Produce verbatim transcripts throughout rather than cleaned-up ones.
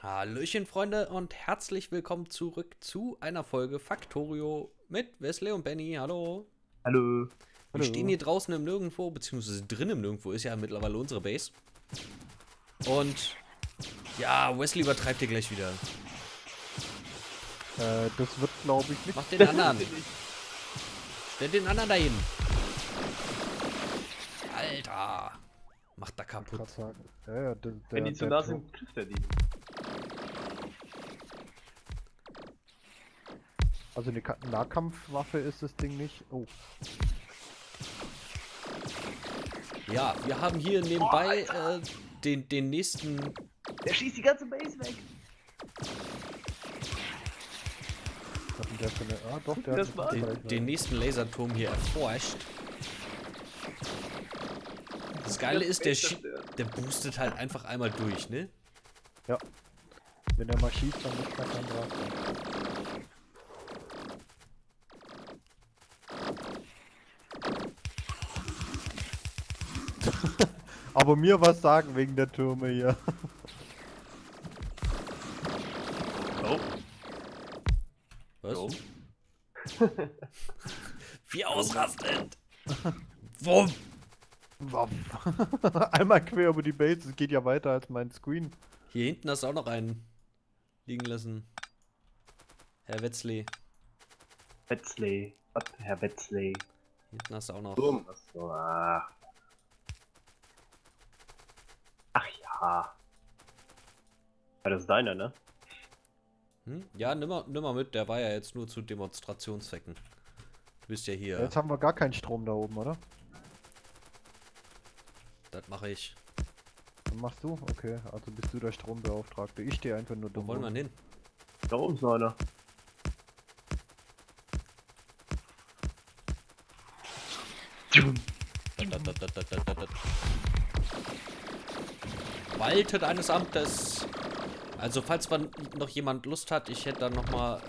Hallöchen Freunde und herzlich willkommen zurück zu einer Folge Factorio mit Wesley und Benny. Hallo. Hallo. Wir Hallo. stehen hier draußen im Nirgendwo, beziehungsweise drin im Nirgendwo, ist ja mittlerweile unsere Base. Und ja, Wesley übertreibt hier gleich wieder. Äh, das wird glaube ich nicht. Mach den anderen. Stell den anderen dahin. Alter. Macht da kaputt. Ja, ja, der, der, Wenn die zu nah sind, trifft er die. Also eine Nahkampfwaffe ist das Ding nicht. Oh. Ja, wir haben hier nebenbei oh, äh, den, den nächsten... Der schießt die ganze Base weg. Was hat denn der für eine... Ah, doch, der das hat den, den nächsten Laserturm hier erforscht. Das Geile ist, der, der boostet halt einfach einmal durch, ne? Ja. Wenn er mal schießt, dann muss man keinen drauf. Aber mir was sagen wegen der Türme hier. Oh. Was? Oh. Wie ausrastend! Wumm! Wumm! Einmal quer über die Base, es geht ja weiter als mein Screen. Hier hinten hast du auch noch einen liegen lassen. Herr Wetzley. Wetzley. Was, Herr Wetzley? Hier hinten hast du auch noch. Boom. Ah. Aber das ist deiner, ne? Hm? Ja, nimm mal, nimm mal mit, der war ja jetzt nur zu Demonstrationszwecken. Du bist ja hier. Jetzt haben wir gar keinen Strom da oben, oder? Das mache ich. Dann machst du? Okay, also bist du der Strombeauftragte. Ich stehe einfach nur dumm. Wo wollen wir hin? Da oben ist einer. Da, da, da, da, da, da, da. Waltet eines Amtes. Also falls man noch jemand Lust hat, ich hätte dann nochmal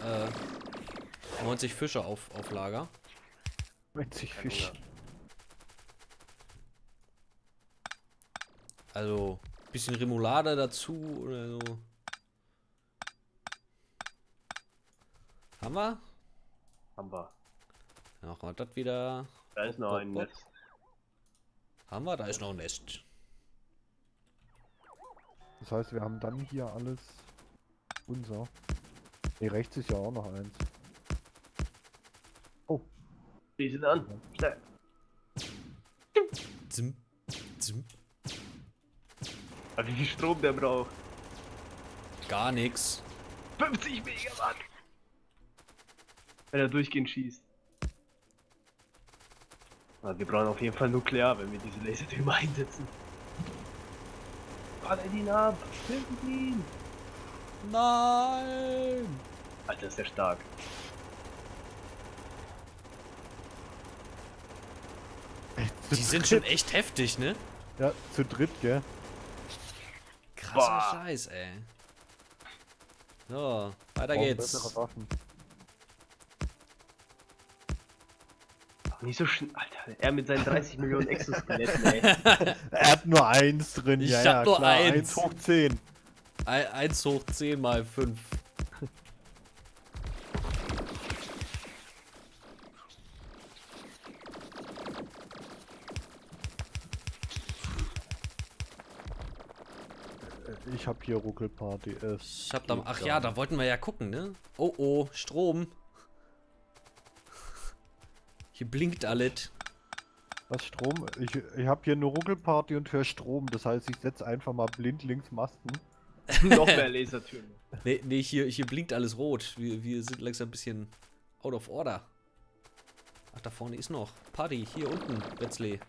äh, neunzig Fische auf, auf Lager. neunzig Fische. Also ein bisschen Remoulade dazu oder so. Haben wir? Haben wir. Noch mal das wieder. Da ist noch ein Nest. Haben wir? Da ist noch ein Nest. Das heißt, wir haben dann hier alles unser. Ne, rechts ist ja auch noch eins. Oh. Die sind an. Schnell. Zim. Zim. Wie viel Strom der braucht? Gar nix. fünfzig Megawatt. Wenn er durchgehend schießt. Na, wir brauchen auf jeden Fall Nuklear, wenn wir diese Lasertürme einsetzen. Ballert ihn ab! Tötet ihn! Nein! Alter, ist der stark. Die sind schon echt heftig, ne? Ja, zu dritt, gell? Krasser Scheiß, ey. So, weiter oh, geht's. Nicht so schnell, Alter. Er mit seinen dreißig Millionen Exoskeletten, ey. Er hat nur eins drin, ich ja, ja, nur klar. eins. eins hoch zehn. eins hoch zehn mal fünf. Ich hab hier Ruckelparty. Ich hab da, ach ja, da wollten wir ja gucken, ne? Oh oh, Strom. Hier blinkt alles. Was Strom? Ich, ich habe hier eine Ruckelparty und höre Strom. Das heißt, ich setze einfach mal blind links Masten. Noch mehr Lasertürme. Nee, nee hier, hier blinkt alles rot. Wir, wir sind langsam ein bisschen out of order. Ach, da vorne ist noch. Party, hier unten, Wetzley.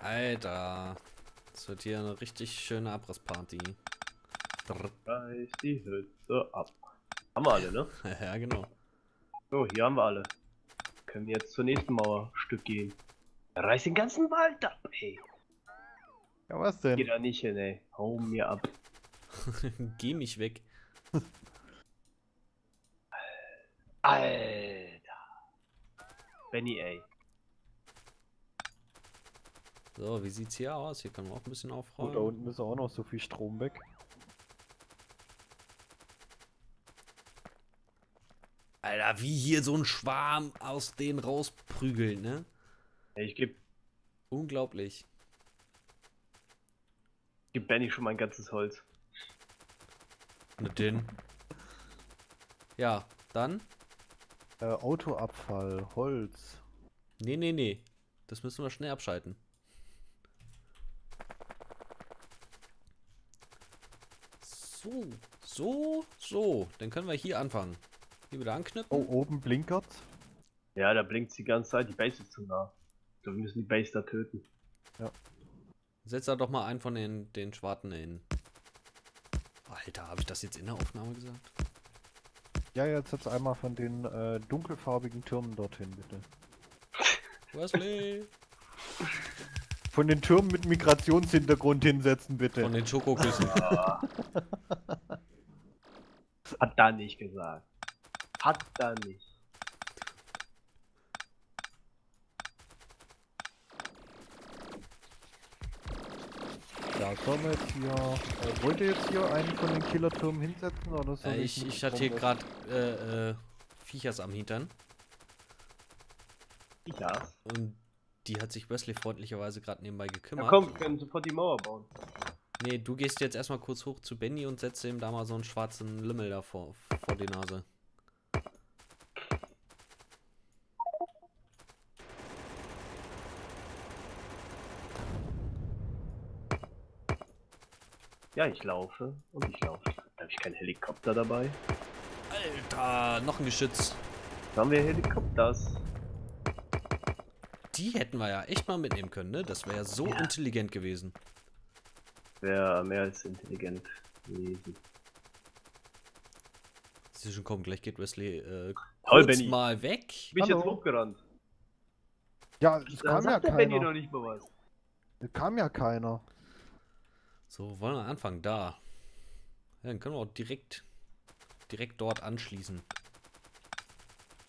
Alter, das wird hier eine richtig schöne Abrissparty. Reiß die Hütte ab. Haben wir alle, ne? Ja, genau. So, hier haben wir alle. Können wir jetzt zur nächsten Mauerstück gehen. Reiß den ganzen Wald ab, ey. Ja, was denn? Geh da nicht hin, ey. Hau mir ab. Geh mich weg. Alter. Benny, ey. So, wie sieht's hier aus? Hier können wir auch ein bisschen aufräumen. Gut, da unten ist auch noch so viel Strom weg. Alter, wie hier so ein Schwarm aus denen rausprügelt, ne? Ich geb... Unglaublich. Ich geb Benny schon mein ganzes Holz. Mit denen. Ja, dann? Äh, Autoabfall, Holz. Nee, nee, nee. Das müssen wir schnell abschalten. So, so, so. Dann können wir hier anfangen. Hier wieder anknüpfen. Oh, oben blinkert. Ja, da blinkt die ganze Zeit. Die Base ist zu nah. Wir müssen die Base da töten. Ja. Setz da doch mal einen von den, den Schwarten hin. Alter, habe ich das jetzt in der Aufnahme gesagt? Ja, jetzt setz einmal von den äh, dunkelfarbigen Türmen dorthin, bitte. Wesley! Von den Türmen mit Migrationshintergrund hinsetzen, bitte. Von den Schokoküssen. Ja. Hat da nicht gesagt. Hat da nicht. Ja, sollen wir jetzt hier... Äh, wollt ihr jetzt hier einen von den Killertürmen hinsetzen? Oder soll äh, ich ich, ich hatte hier gerade äh, äh, Viechers am Hintern. Ja. Und die hat sich Wesley freundlicherweise gerade nebenbei gekümmert. Ja, komm, wir können sofort die Mauer bauen. Nee, du gehst jetzt erstmal kurz hoch zu Benny und setzt ihm da mal so einen schwarzen Lümmel da vor, vor die Nase. Ja, ich laufe und ich laufe. Habe ich keinen Helikopter dabei? Alter, noch ein Geschütz. Da haben wir Helikopters. Die hätten wir ja echt mal mitnehmen können, ne? Das wäre ja so ja. intelligent gewesen. Wäre mehr als intelligent gewesen. Siehst du schon, komm, gleich geht Wesley äh, kurz Benny. mal weg. Ich bin Hallo. jetzt hochgerannt. Ja, es kam ja keiner. Benny noch nicht mal was. Es kam ja keiner. So, wollen wir anfangen? Da. Ja, dann können wir auch direkt, direkt dort anschließen.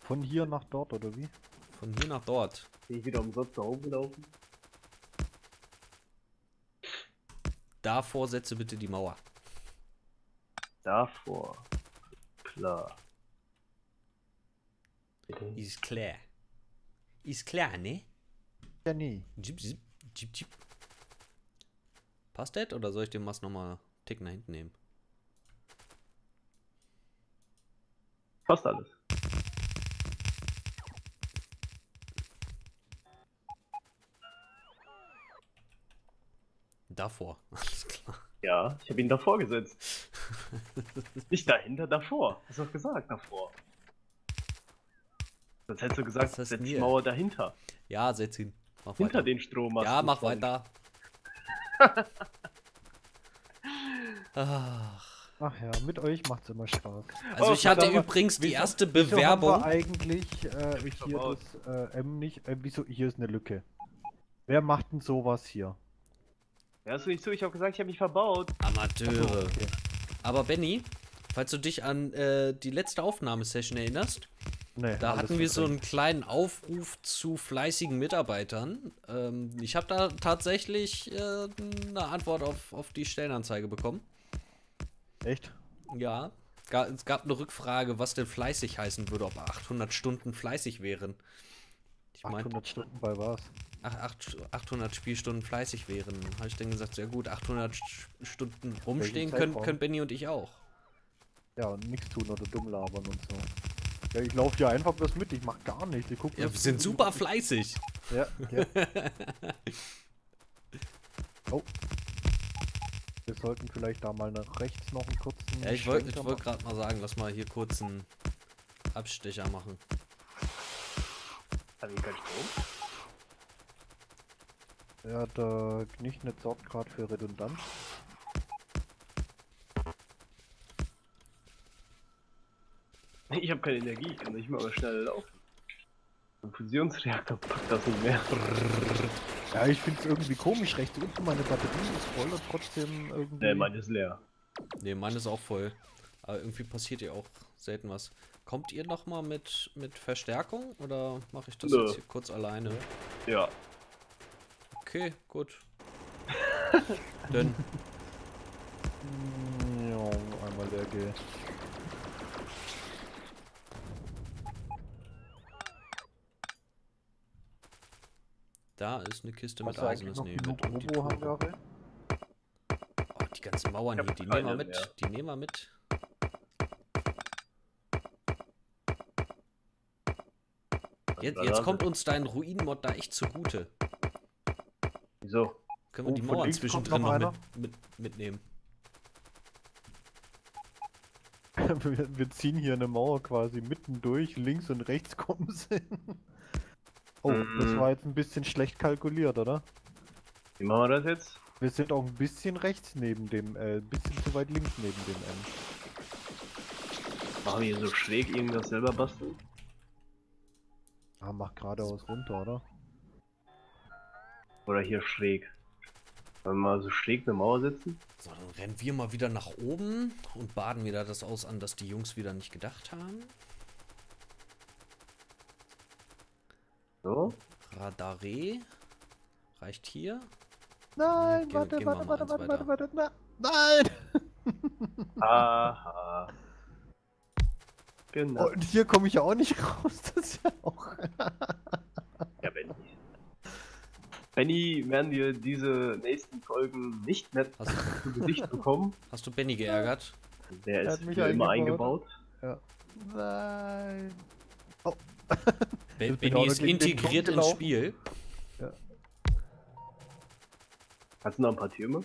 Von hier nach dort, oder wie? Von hier nach dort. Bin ich wieder umsonst da oben gelaufen? Davor setze bitte die Mauer. Davor. Klar. Ist klar. Ist klar, ne? Ja, nee. Jip, jip, jip, jip. Passt das? Oder soll ich den Mast nochmal einen Tick nach hinten nehmen? Passt alles. Davor. Alles klar. Ja, ich habe ihn davor gesetzt. Nicht dahinter, davor. Hast du doch gesagt, davor. Sonst hättest du gesagt, setz die Mauer dahinter. Ja, setz ihn. Mach Hinter weiter. den Strommast. Ja, mach weiter. Ach. Ach ja, mit euch macht's immer Spaß. Also oh, ich hatte übrigens die erste Bewerbung. Haben wir eigentlich äh, ich hier aus. das äh, M nicht. Äh, wieso? Hier ist eine Lücke. Wer macht denn sowas hier? Ja, ist nicht so. Ich habe gesagt, ich habe mich verbaut. Amateure. Okay. Aber Benny, falls du dich an äh, die letzte Aufnahmesession erinnerst, nee, da hatten wir so einen kleinen Aufruf zu fleißigen Mitarbeitern. Ähm, ich habe da tatsächlich äh, eine Antwort auf, auf die Stellenanzeige bekommen. Echt? Ja. Es gab eine Rückfrage, was denn fleißig heißen würde, ob achthundert Stunden fleißig wären. Ich achthundert mein, Stunden bei was? achthundert Spielstunden fleißig wären. Habe ich dann gesagt, sehr gut, achthundert Stunden rumstehen können, können Benny und ich auch. Ja, und nichts tun oder dumm labern und so. Ja, ich laufe ja einfach bloß mit, ich mach gar nichts. Ich guck, ja, wir sind super fleißig. Ja, ja. Oh. Wir sollten vielleicht da mal nach rechts noch einen kurzen... Ja, ich wollte wollt gerade mal sagen, lass mal hier kurz einen Abstecher machen. Haben wir keinen Strom? Ja, der Gnichned sorgt gerade für Redundanz. Ich habe keine Energie, ich kann nicht mal schnell laufen. Ein Fusionsreaktor packt das nicht mehr. Ja, ich find's irgendwie komisch, rechts unten meine Batterie ist voll und trotzdem irgendwie... Ne, meine ist leer. Ne, meine ist auch voll. Aber irgendwie passiert ja auch selten was. Kommt ihr nochmal mit, mit Verstärkung oder mache ich das Nö. jetzt hier kurz alleine? Ja. Okay, gut. Dann. Jo, einmal der G. Da ist eine Kiste mit Eisenes. Nee, mit Robo-Handwerke. Oh, die ganzen Mauern hier, die nehmen wir mit. Die nehmen wir mit. Jetzt, jetzt kommt uns dein Ruinenmod da echt zugute. Wieso? Können wir oh, die Mauern zwischendrin noch, noch mit, mit, mitnehmen? wir, wir ziehen hier eine Mauer quasi mitten durch, links und rechts kommen sie. Oh, mm. das war jetzt ein bisschen schlecht kalkuliert, oder? Wie machen wir das jetzt? Wir sind auch ein bisschen rechts neben dem, äh, ein bisschen zu weit links neben dem M. Machen wir hier so schräg irgendwas selber basteln? Ah, mach geradeaus runter, oder? Oder hier schräg. Wollen wir mal so schräg eine Mauer setzen? So, dann rennen wir mal wieder nach oben und baden wieder das aus an, dass die Jungs wieder nicht gedacht haben. So. Radare. Reicht hier. Nein, Ge warte, warte, warte, warte, warte, warte, warte, nein! Aha. Genau. Oh, und hier komme ich ja auch nicht raus, das ist ja auch... Ja, Benny. Benny werden wir diese nächsten Folgen nicht mehr zu Gesicht bekommen. Hast du Benny geärgert? Der, Der ist mich immer eingebaut. Ja. Nein. Oh. Ben Benny ist integriert ins gelaufen. Spiel. Ja. Hast du noch ein paar Türme?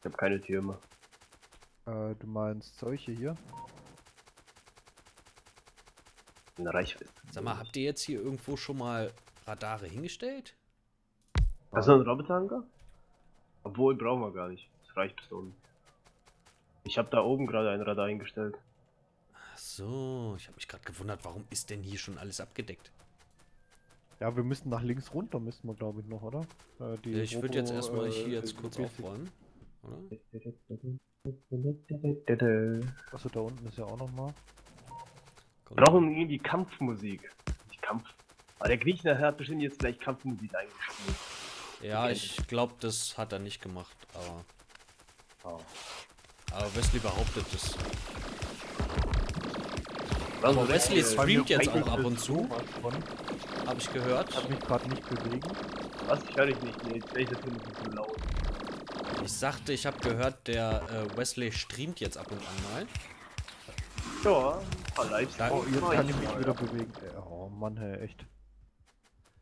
Ich habe keine Türme. Äh, du meinst solche hier? Eine Reichweite. Sag mal, habt ihr jetzt hier irgendwo schon mal Radare hingestellt? Hast du einen Roboterhanker? Obwohl, brauchen wir gar nicht. Das reicht bis oben. Ich habe da oben gerade ein Radar hingestellt. Ach so, ich habe mich gerade gewundert, warum ist denn hier schon alles abgedeckt? Ja, wir müssen nach links runter, müssen wir glaube ich noch, oder? Äh, die ich würde jetzt erstmal äh, hier jetzt kurz aufräumen. Achso, da unten ist ja auch nochmal. Wir brauchen irgendwie Kampfmusik. Nicht Kampf. Aber der Gnichner hat bestimmt jetzt gleich Kampfmusik eingespielt. Ja, ich glaube, das hat er nicht gemacht, aber. Oh. Aber Wesley behauptet es. Also Wesley streamt jetzt auch ab und zu. Habe ich gehört. Ich habe mich gerade nicht bewegen. Was? Ich höre dich nicht. Nee, ich finde es zu laut. Ich sagte, ich habe gehört, der äh, Wesley streamt jetzt ab und an mal. Ja, vielleicht. Oh, jetzt kann ich mich wieder bewegen. Oh Mann, hey, echt.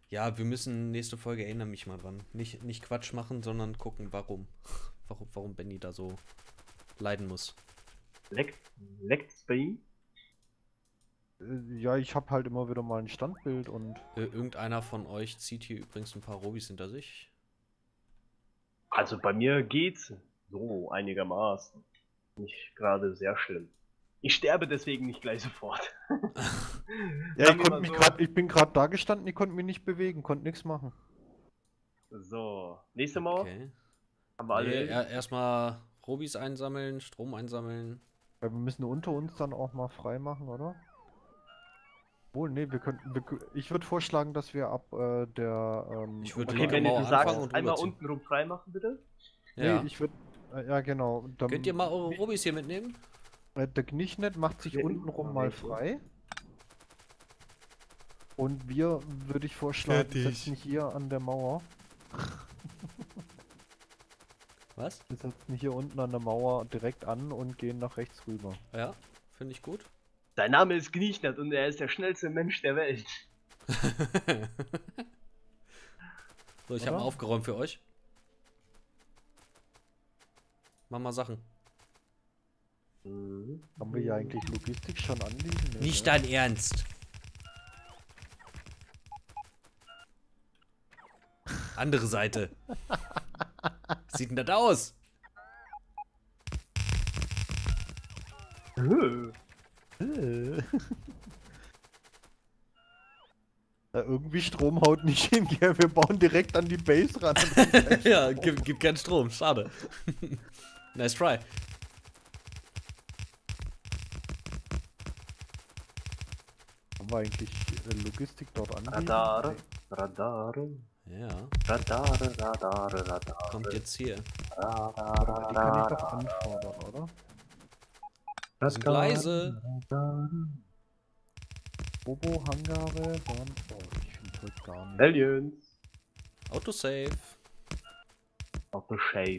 Ja, wir müssen nächste Folge, erinnere mich mal dran. Nicht, nicht Quatsch machen, sondern gucken, warum. Warum, warum Benny da so leiden muss. Leckt es bei ihm? Ja, ich habe halt immer wieder mal ein Standbild und... Äh, irgendeiner von euch zieht hier übrigens ein paar Robis hinter sich. Also bei mir geht's so einigermaßen. Nicht gerade sehr schlimm. Ich sterbe deswegen nicht gleich sofort. Ja, ich, konnte mich so grad, ich bin gerade da gestanden, ich konnte mich nicht bewegen, konnte nichts machen. So, nächste Mauer. Okay. Haben wir alle. Nee, er, erstmal Robis einsammeln, Strom einsammeln. Ja, wir müssen unter uns dann auch mal frei machen, oder? Obwohl, nee, wir könnten. Wir, ich würde vorschlagen, dass wir ab äh, der. Ähm, ich würde okay, wenn du sagst, und einmal unten rum frei machen, bitte. Ja, nee, ich würde. Äh, ja, genau. Dann, könnt ihr mal eure Robis hier mitnehmen? Der Gnichned macht sich untenrum mal frei. Und wir, würde ich vorschlagen, setzen hier an der Mauer. Was? Wir setzen hier unten an der Mauer direkt an und gehen nach rechts rüber. Ja, finde ich gut. Sein Name ist Gnichned und er ist der schnellste Mensch der Welt. So, ich habe aufgeräumt für euch. Mach mal Sachen. Haben wir ja eigentlich Logistik schon anliegen? Ne? Nicht dein Ernst! Andere Seite! Was sieht denn das aus? Da irgendwie Strom haut nicht hin, gell? Wir bauen direkt an die Base ran. Ja, gibt gib keinen Strom, schade. Nice try. Haben wir eigentlich Logistik dort an? Radare, Radare. Ja. Radare, Radare, Radare. Kommt jetzt hier. Radare, die kann ich doch anfordern, oder? Das kann leise. Bobo, Hangare, Bahn. Oh, ich finde heute gar nicht. Aliens. Autosave. Autosave.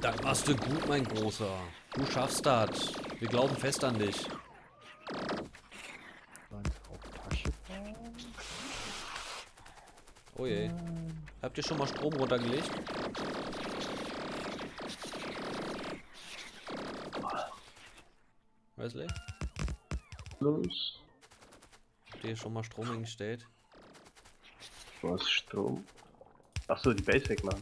Das machst du gut, mein Großer. Du schaffst das. Wir glauben fest an dich. Oh je. Habt ihr schon mal Strom runtergelegt? Wesley? Los. Habt ihr schon mal Strom hingestellt? Was Strom? Achso, die Base wegmachen.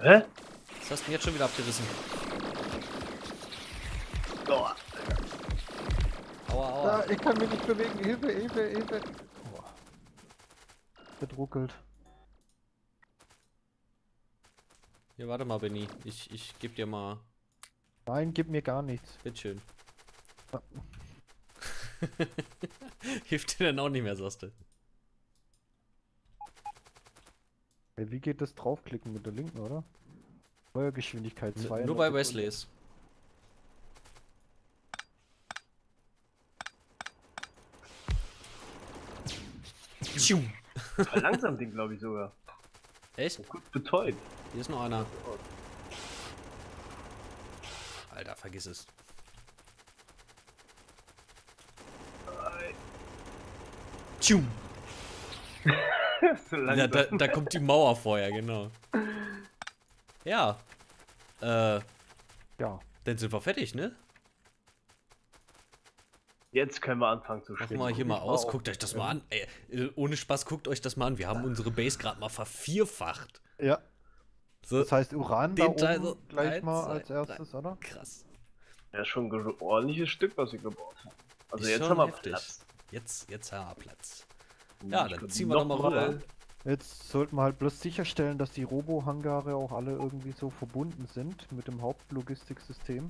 Hä? Das hast du jetzt schon wieder abgerissen. Aua, aua. Ah, ich kann mich nicht bewegen. Hilfe, Hilfe, Hilfe. Das ruckelt. Hier, warte mal, Benny. Ich, ich geb dir mal. Nein, gib mir gar nichts. Bitteschön. Ah. Hilft dir dann auch nicht mehr, sagst du. Wie geht das draufklicken mit der linken, oder? Feuergeschwindigkeit zwei. Nur bei Wesleys. Verlangsamt den, glaube ich, sogar. Echt? Oh, gut betäubt. Hier ist noch einer. Alter, vergiss es. Tschum. Ja, da, da kommt die Mauer vorher, genau. Ja. Äh. Ja. Dann sind wir fertig, ne? Jetzt können wir anfangen zu spielen. Mach mal hier mal aus, guckt euch das mal an. Ey, ohne Spaß, guckt euch das mal an. Wir haben unsere Base gerade mal vervierfacht. Ja. So, das heißt Uran da oben gleich mal als erstes, oder? Krass. Ja, schon ein ordentliches Stück, was wir gebaut haben. Also jetzt haben wir Platz. Jetzt, jetzt haben wir Platz. Ja, dann ziehen wir nochmal rüber. Jetzt sollten wir halt bloß sicherstellen, dass die Robo-Hangare auch alle irgendwie so verbunden sind mit dem Hauptlogistiksystem.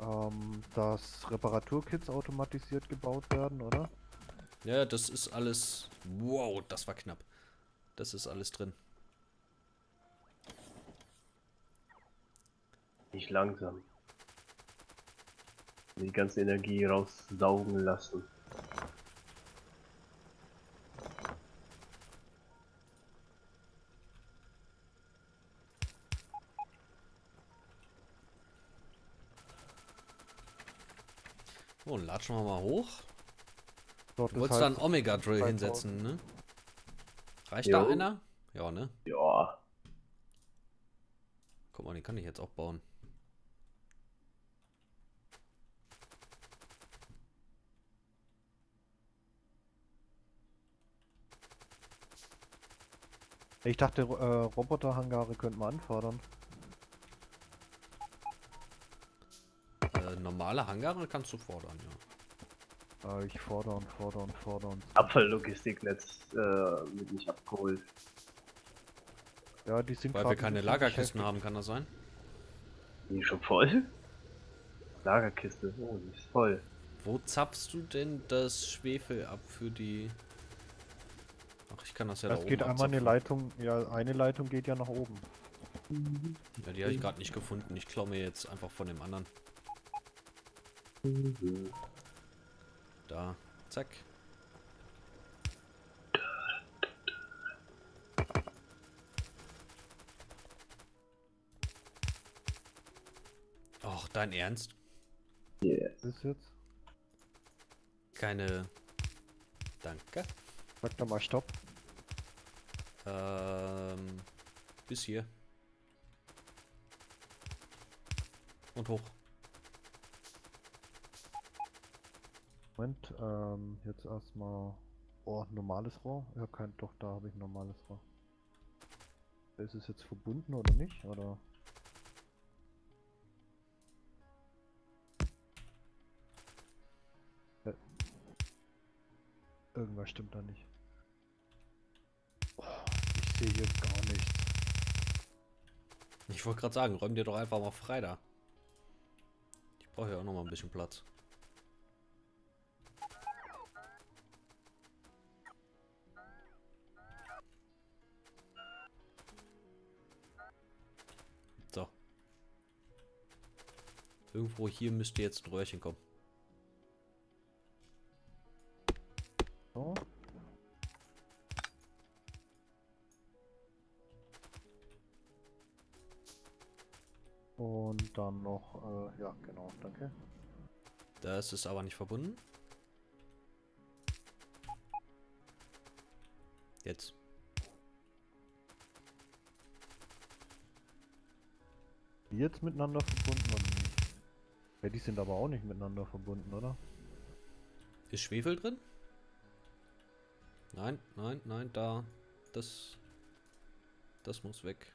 Ähm, dass Reparaturkits automatisiert gebaut werden, oder? Ja, das ist alles... Wow, das war knapp. Das ist alles drin. Nicht langsam. Die ganze Energie raussaugen lassen. So, latschen wir mal hoch. Du wolltest da einen Omega-Drill hinsetzen, ne? Reicht da einer? Ja, ne? Ja. Guck mal, den kann ich jetzt auch bauen. Ich dachte, äh, Roboter-Hangare könnten wir anfordern. Normale Hangare kannst du fordern, ja. Äh, ich fordern, fordern, fordern. Abfalllogistiknetz äh, wird nicht abgeholt. Ja, die sind weil wir keine Lagerkisten haben, kann das sein? Die schon voll? Lagerkiste, oh, die ist voll. Wo zapfst du denn das Schwefel ab für die... Ach, ich kann das ja das da oben. Es geht einmal eine Leitung, ja, eine Leitung geht ja nach oben. Ja, die habe ich gerade nicht gefunden. Ich klaue mir jetzt einfach von dem anderen. Da, zack. Och, dein Ernst? Yeah. Was ist jetzt? Keine. Danke. Sag doch mal Stopp. Ähm, bis hier. Und hoch. Moment, ähm, jetzt erstmal. Oh, normales Rohr? Ja, kein, doch, da habe ich ein normales Rohr. Ist es jetzt verbunden oder nicht? Oder? Ja. Irgendwas stimmt da nicht. Oh, ich sehe hier gar nichts. Ich wollte gerade sagen, räum dir doch einfach mal frei da. Ich brauche ja auch noch mal ein bisschen Platz. So. Irgendwo hier müsste jetzt ein Röhrchen kommen. So. Und dann noch, äh, ja genau, danke. Das ist aber nicht verbunden. Jetzt. Die jetzt miteinander verbunden oder nicht? Ja, die sind aber auch nicht miteinander verbunden, oder? Ist Schwefel drin? Nein, nein, nein, da. Das. Das muss weg.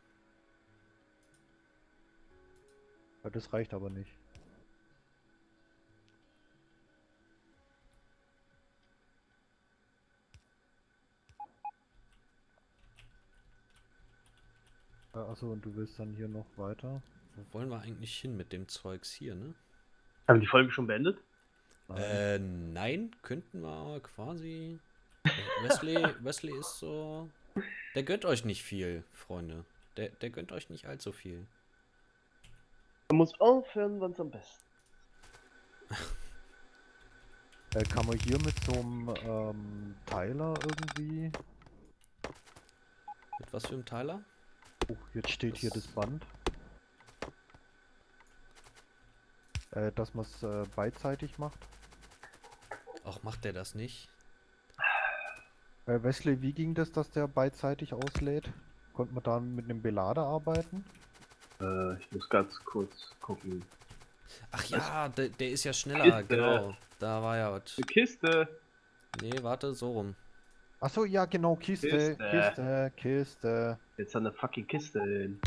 Ja, das reicht aber nicht. Ja, achso, und du willst dann hier noch weiter? Wo wollen wir eigentlich hin mit dem Zeugs hier, ne? Haben wir die Folge schon beendet? Nein. Äh, nein, könnten wir aber quasi... Wesley, Wesley ist so... Der gönnt euch nicht viel, Freunde. Der, der gönnt euch nicht allzu viel. Man muss aufhören, wann's am besten. äh, kann man hier mit so einem ähm, Teiler irgendwie... Mit was für einem Teiler? Oh, jetzt steht das hier das Band. Äh, dass man es äh, beidseitig macht. Ach, macht der das nicht? Äh, Wesley, wie ging das, dass der beidseitig auslädt? Konnte man da mit einem Belader arbeiten? Äh, ich muss ganz kurz gucken. Ach ja, der, der ist ja schneller, Kiste. Genau. Da war ja was. Kiste! Nee, warte, so rum. Achso, ja genau, Kiste, Kiste, Kiste, Kiste. Jetzt an der fucking Kiste hin.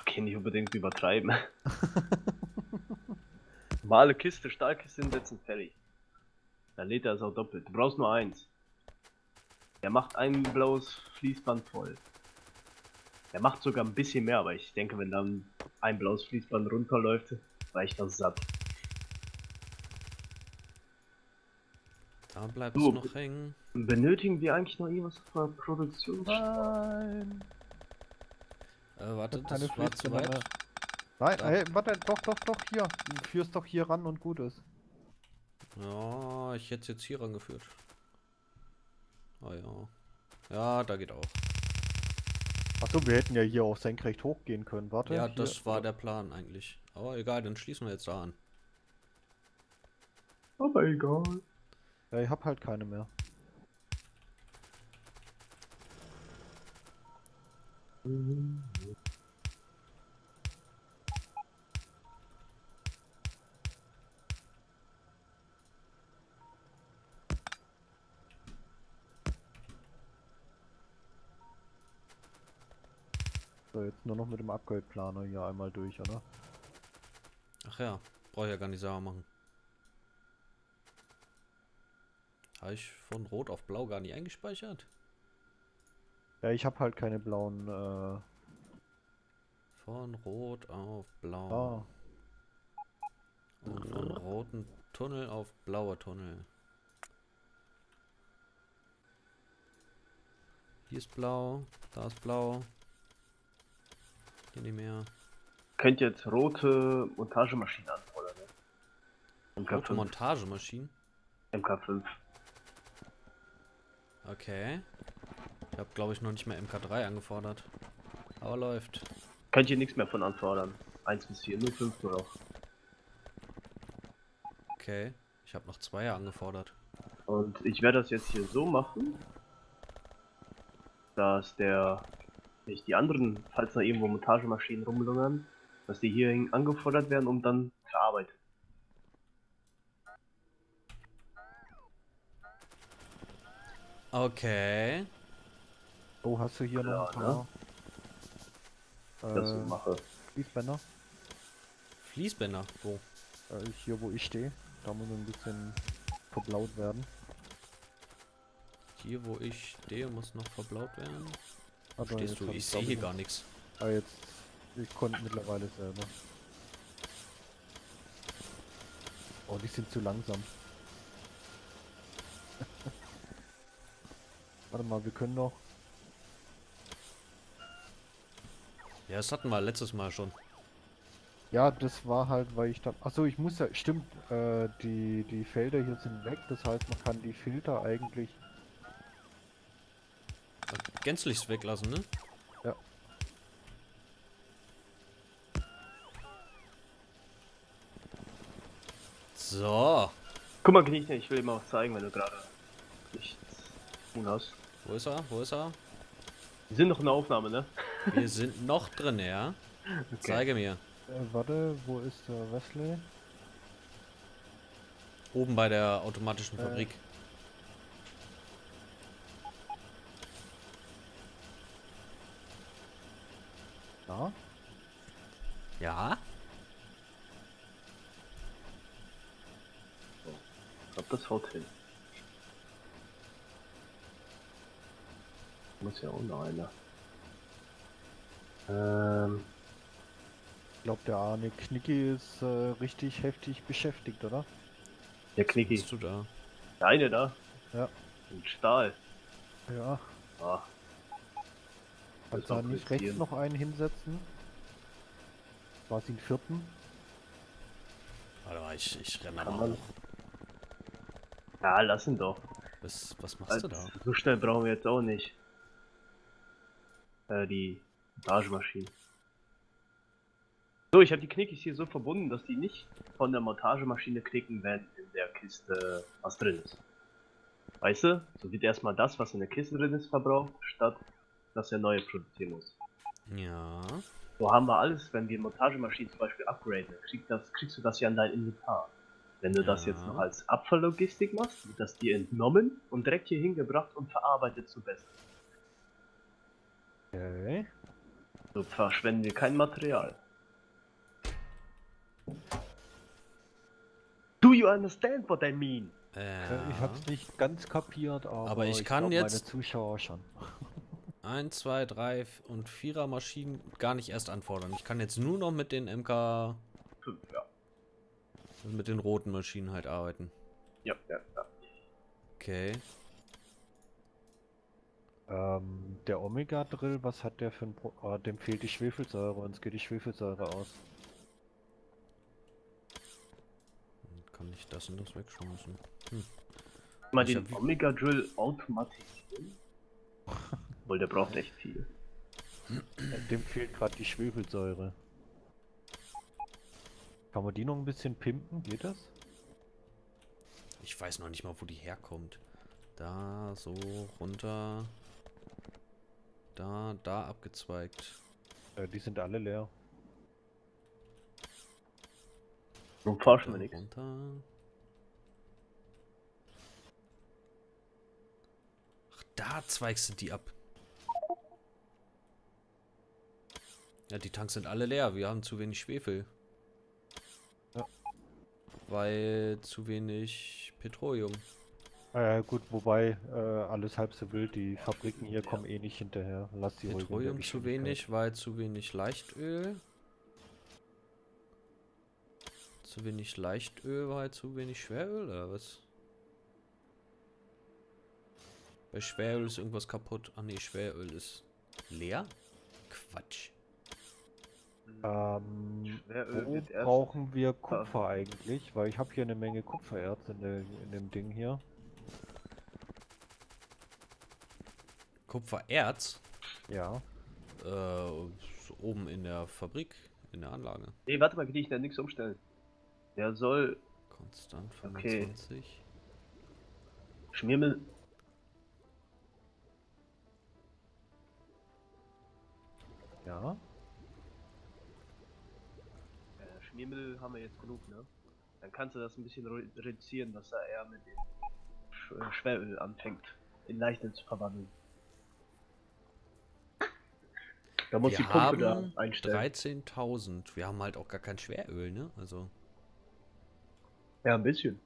Okay, nicht unbedingt übertreiben. Normale Kiste, Stahlkiste hinsetzen, fertig. Dann lädt er es auch doppelt. Du brauchst nur eins. Er macht ein blaues Fließband voll. Er macht sogar ein bisschen mehr, aber ich denke, wenn dann ein blaues Fließband runterläuft, reicht das satt. Da bleibt es noch hängen. Benötigen wir eigentlich noch irgendwas für Produktion? Nein! Äh, warte, das war zu weit. Nein, hey, warte, doch, doch, doch, hier. Du führst doch hier ran und gut ist. Ja, ich hätte es jetzt hier rangeführt. Ah ja. Ja, da geht auch. Achso, wir hätten ja hier auch senkrecht hochgehen können, warte. Ja, hier. Das war der Plan eigentlich. Aber egal, dann schließen wir jetzt da an. Aber egal. Ja, ich hab halt keine mehr. So, jetzt nur noch mit dem Upgrade-Planer hier einmal durch, oder? Ach ja, brauche ich ja gar nicht sauber machen. Habe ich von Rot auf Blau gar nicht eingespeichert? Ja, ich habe halt keine blauen... Äh von Rot auf Blau. Ah. Und von roten Tunnel auf blauer Tunnel. Hier ist blau, da ist blau. Hier nicht mehr. Könnt ihr jetzt rote Montagemaschinen anfordern, ne? M K fünf. Rote Montagemaschinen? M K fünf. Okay. Ich habe, glaube ich, noch nicht mehr M K drei angefordert. Aber läuft. Könnt ihr nichts mehr von anfordern. eins bis vier, nur fünf nur noch. Okay. Ich habe noch zwei angefordert. Und ich werde das jetzt hier so machen. dass der nicht die anderen, falls da irgendwo Montagemaschinen rumlungern, dass die hierhin angefordert werden, um dann verarbeitet. Okay. Oh, hast du hier ja, noch ein paar, ne? Das äh, ich mache. Fließbänder. Fließbänder? Wo? Oh. Äh, hier, wo ich stehe. Da muss ein bisschen verblaut werden. Hier, wo ich stehe, muss noch verblaut werden. Wo stehst du? Ich sehe hier gar nichts. Aber jetzt, ich konnte mittlerweile selber. Oh, die sind zu langsam. Warte mal, wir können noch. Ja, das hatten wir letztes Mal schon. Ja, das war halt, weil ich da... Achso, ich muss ja... Stimmt, äh, die, die Felder hier sind weg, das heißt, man kann die Filter eigentlich... Gänzlich weglassen, ne? Ja. So. Guck mal, Gnichned, ich will dir mal was zeigen, wenn du gerade nichts tun hast. Wo ist er? Wo ist er? Wir sind noch in der Aufnahme, ne? Wir sind noch drin, ja? Okay. Zeige mir. Äh, warte, wo ist der Wesley? Oben bei der automatischen äh. Fabrik. Da? Ja? So. Ich glaube, das haut hin. Muss ja auch noch einer. Ähm... Ich glaube, der arme Knicki ist äh, richtig heftig beschäftigt, oder? Der Knicki. Bist du da? Der eine da? Ja. Und Stahl. Ja. Ah. Kannst du da nicht rechts noch einen hinsetzen? War es den vierten? Warte mal, ich, ich renne mal. Man... Ja, lass ihn doch. Was, was machst also, du da? So schnell brauchen wir jetzt auch nicht. Äh, die Montagemaschine. So, ich habe die Knickis hier so verbunden, dass die nicht von der Montagemaschine knicken, wenn in der Kiste was drin ist. Weißt du? So wird erstmal das, was in der Kiste drin ist, verbraucht, statt dass er neue produzieren muss. Ja. So haben wir alles, wenn wir Montagemaschinen zum Beispiel upgraden, krieg das, kriegst du das ja in dein Inventar. Wenn du ja. das jetzt noch als Abfalllogistik machst, wird das dir entnommen und direkt hier hingebracht und verarbeitet zu Besten. Okay. So verschwenden wir kein Material. Do you understand what I mean? Ja. Ich hab's nicht ganz kapiert, aber, aber ich, ich kann glaub, jetzt meine Zuschauer schon. eins, zwei, drei und vierer Maschinen gar nicht erst anfordern. Ich kann jetzt nur noch mit den M K... Ja. Mit den roten Maschinen halt arbeiten. Ja, ja, ja. Okay. Ähm, der Omega-Drill, was hat der für ein... Pro oh, dem fehlt die Schwefelsäure, uns geht die Schwefelsäure aus. Kann ich das und das wegschmeißen? Hm. Mal den Omega Drill automatisieren. Weil der braucht echt viel. Dem fehlt gerade die Schwefelsäure. Kann man die noch ein bisschen pimpen? Geht das? Ich weiß noch nicht mal, wo die herkommt. Da, so, runter. Da, da abgezweigt. Äh, die sind alle leer. Nun forschen wir nichts. Ach, da zweigst du die ab. Ja, die Tanks sind alle leer. Wir haben zu wenig Schwefel. Ja. Weil zu wenig Petroleum. Ja, gut, wobei äh, alles halb so wild. Die Fabriken hier kommen eh nicht hinterher. Lass die Petroleum zu wenig, weil zu wenig Leichtöl. Zu wenig Leichtöl war halt zu wenig Schweröl oder was? Bei Schweröl ist irgendwas kaputt. Ah ne, Schweröl ist leer? Quatsch. Ähm, wo brauchen wir Kupfer eigentlich? Weil ich habe hier eine Menge Kupfererz in, de, in dem Ding hier. Kupfererz? Ja. Äh, oben in der Fabrik, in der Anlage. Ne, warte mal, wie ich da nichts umstellen. Der soll... Konstant fünfundzwanzig. Okay. Schmiermel. Ja. Äh, Schmiermittel haben wir jetzt genug, ne? Dann kannst du das ein bisschen re reduzieren, dass er eher mit dem Sch äh, Schweröl anfängt, in Leichnam zu verwandeln. Da muss wir die Pumpe da einstellen. dreizehntausend. Wir haben halt auch gar kein Schweröl, ne? Also. Ja, ein bisschen.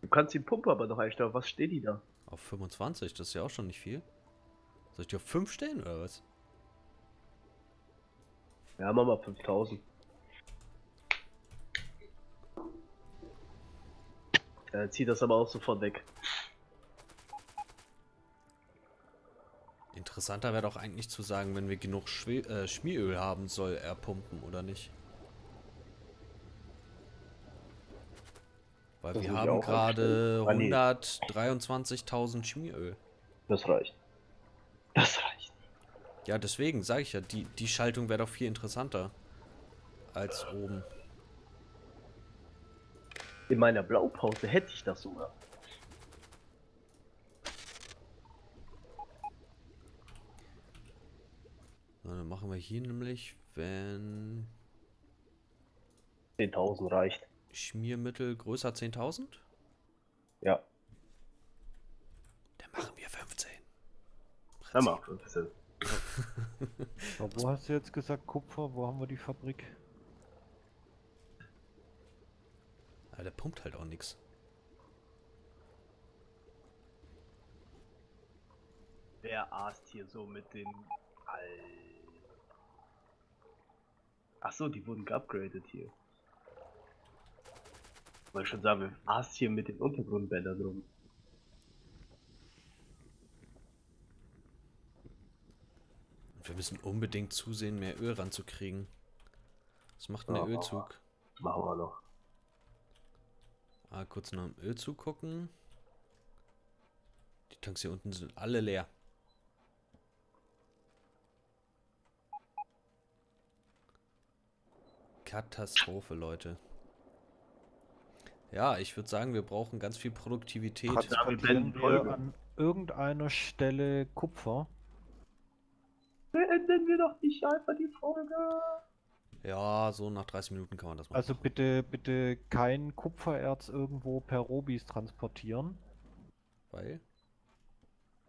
Du kannst die Pumpe aber noch einstellen. Was steht die da? Auf fünfundzwanzig, das ist ja auch schon nicht viel. Soll ich die auf fünf stellen oder was? Ja, machen wir fünftausend. Ja, zieh das aber auch sofort weg. Interessanter wäre doch eigentlich zu sagen, wenn wir genug Schwe äh, Schmieröl haben, soll er pumpen oder nicht? Weil das wir haben gerade hundertdreiundzwanzigtausend Schmieröl. Das reicht. Das reicht. Ja, deswegen sage ich ja, die, die Schaltung wäre doch viel interessanter als oben. In meiner Blaupause hätte ich das sogar. So, dann machen wir hier nämlich, wenn... zehntausend reicht. Schmiermittel größer zehntausend? Ja. Dann machen wir fünfzehn. Dann machen wir fünfzehn. So, wo hast du jetzt gesagt Kupfer? Wo haben wir die Fabrik? Aber der pumpt halt auch nichts. Wer aßt hier so mit den... Achso, die wurden geupgradet hier. Ich wollte schon sagen, wir aßen hier mit den Untergrundbändern rum. Wir müssen unbedingt zusehen, mehr Öl ranzukriegen. Was macht denn der Ölzug? Machen wir noch. Ah, kurz nach dem Ölzug gucken. Die Tanks hier unten sind alle leer. Katastrophe, Leute. Ja, ich würde sagen, wir brauchen ganz viel Produktivität. Haben wir an irgendeiner Stelle Kupfer? Beenden wir doch nicht einfach die Folge. Ja, so nach dreißig Minuten kann man das machen. Also bitte, bitte kein Kupfererz irgendwo per Robis transportieren. Weil?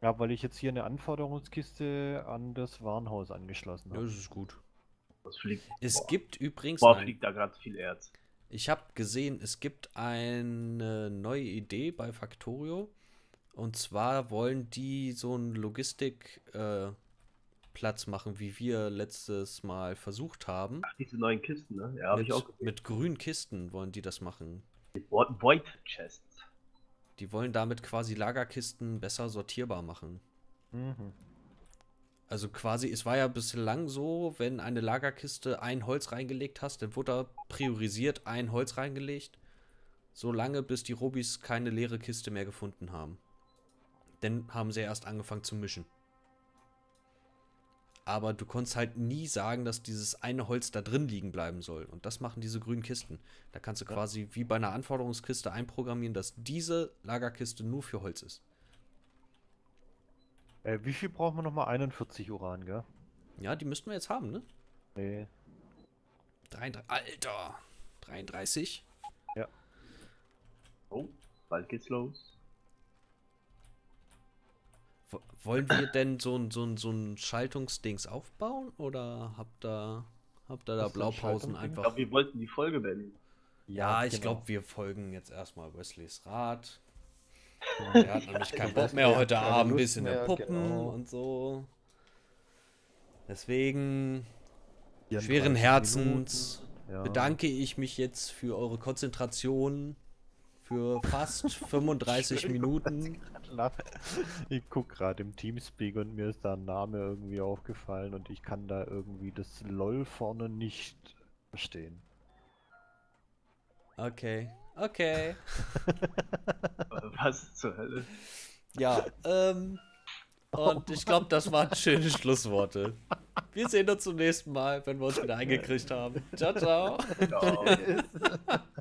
Ja, weil ich jetzt hier eine Anforderungskiste an das Warenhaus angeschlossen habe. Ja, das ist gut. Das fliegt. Es Boah. gibt übrigens... Boah, fliegt da ganz viel Erz. Ich habe gesehen, es gibt eine neue Idee bei Factorio. Und zwar wollen die so einen Logistikplatz äh, machen, wie wir letztes Mal versucht haben. Ach, diese neuen Kisten, ne? Ja, habe ich auch gesehen. Mit grünen Kisten wollen die das machen. Void Chests. Die wollen damit quasi Lagerkisten besser sortierbar machen. Mhm. Also quasi, es war ja bislang so, wenn eine Lagerkiste ein Holz reingelegt hast, dann wurde da priorisiert ein Holz reingelegt, solange bis die Robis keine leere Kiste mehr gefunden haben. Dann haben sie erst angefangen zu mischen. Aber du konntest halt nie sagen, dass dieses eine Holz da drin liegen bleiben soll. Und das machen diese grünen Kisten. Da kannst du quasi wie bei einer Anforderungskiste einprogrammieren, dass diese Lagerkiste nur für Holz ist. Äh, wie viel brauchen wir nochmal? einundvierzig Uran, gell? Ja, die müssten wir jetzt haben, ne? Nee. dreiunddreißig, Alter! dreiunddreißig? Ja. Oh, bald geht's los. W wollen wir denn so ein, so ein, so ein Schaltungsdings aufbauen? Oder habt ihr habt da, da Blaupausen einfach... Ich glaube, wir wollten die Folge beenden. Ja, ja ich genau. glaube, wir folgen jetzt erstmal Wesleys Rat. Der hat nämlich keinen Bock mehr heute Abend, ein bisschen mehr Puppen genau. und so. Deswegen, schweren Herzens, ja. bedanke ich mich jetzt für eure Konzentration für fast fünfunddreißig Minuten. Ich gucke gerade im Teamspeak und mir ist da ein Name irgendwie aufgefallen und ich kann da irgendwie das LOL vorne nicht verstehen. Okay. Okay. Was zur Hölle? Ja, ähm, und ich glaube, das waren schöne Schlussworte. Wir sehen uns zum nächsten Mal, wenn wir uns wieder eingekriegt haben. Ciao, ciao. ciao.